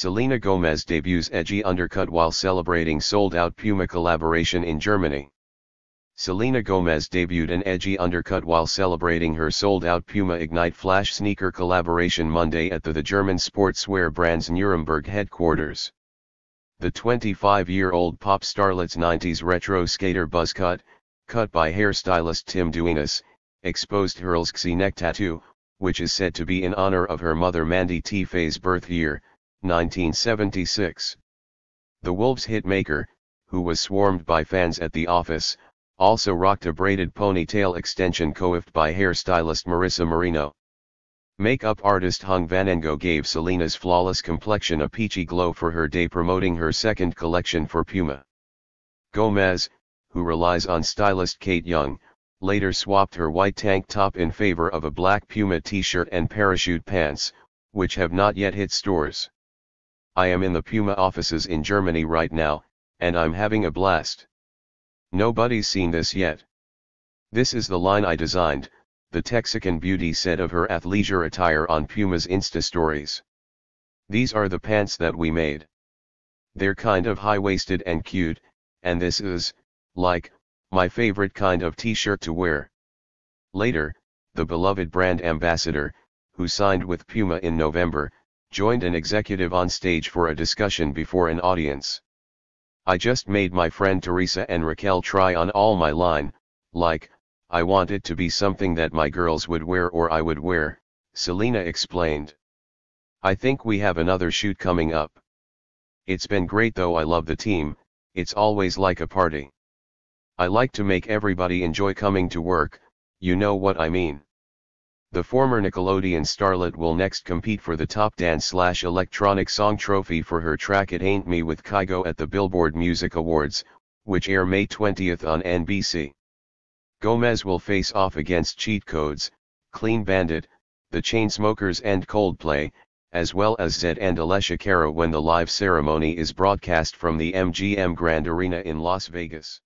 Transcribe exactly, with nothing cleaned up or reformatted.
Selena Gomez debuts edgy undercut while celebrating sold-out Puma collaboration in Germany. Selena Gomez debuted an edgy undercut while celebrating her sold-out Puma Ignite Flash sneaker collaboration Monday at the, the German sportswear brand's Nuremberg headquarters. The twenty-five-year-old pop starlet's nineties retro skater buzz cut, cut by hairstylist Tim Dueñas, exposed her L X X V I neck tattoo, which is said to be in honor of her mother Mandy T. Faye's birth year, nineteen seventy-six. The Wolves hitmaker, who was swarmed by fans at the office, also rocked a braided ponytail extension coiffed by hairstylist Marissa Marino. Makeup artist Hung Vanngo gave Selena's flawless complexion a peachy glow for her day promoting her second collection for Puma. Gomez, who relies on stylist Kate Young, later swapped her white tank top in favor of a black Puma t-shirt and parachute pants, which have not yet hit stores. I am in the Puma offices in Germany right now, and I'm having a blast. Nobody's seen this yet. This is the line I designed, the Texican beauty said of her athleisure attire on Puma's Insta stories. These are the pants that we made. They're kind of high-waisted and cute, and this is, like, my favorite kind of t-shirt to wear. Later, the beloved brand ambassador, who signed with Puma in November, joined an executive on stage for a discussion before an audience. I just made my friend Teresa and Raquel try on all my line, like, I want it to be something that my girls would wear or I would wear, Selena explained. I think we have another shoot coming up. It's been great though. I love the team, it's always like a party. I like to make everybody enjoy coming to work, you know what I mean. The former Nickelodeon starlet will next compete for the top dance-slash-electronic song trophy for her track It Ain't Me with Kygo at the Billboard Music Awards, which air May twentieth on N B C. Gomez will face off against Cheat Codes, Clean Bandit, The Chainsmokers and Coldplay, as well as Zedd and Alessia Cara when the live ceremony is broadcast from the M G M Grand Arena in Las Vegas.